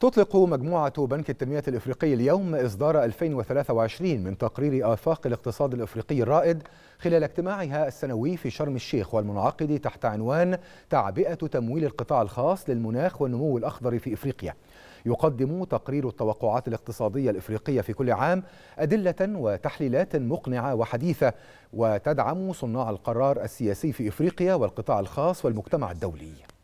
تطلق مجموعة بنك التنمية الأفريقي اليوم إصدار 2023 من تقرير آفاق الاقتصاد الأفريقي الرائد خلال اجتماعها السنوي في شرم الشيخ، والمنعقد تحت عنوان تعبئة تمويل القطاع الخاص للمناخ والنمو الأخضر في إفريقيا. يقدم تقرير التوقعات الاقتصادية الإفريقية في كل عام أدلة وتحليلات مقنعة وحديثة، وتدعم صناع القرار السياسي في إفريقيا والقطاع الخاص والمجتمع الدولي.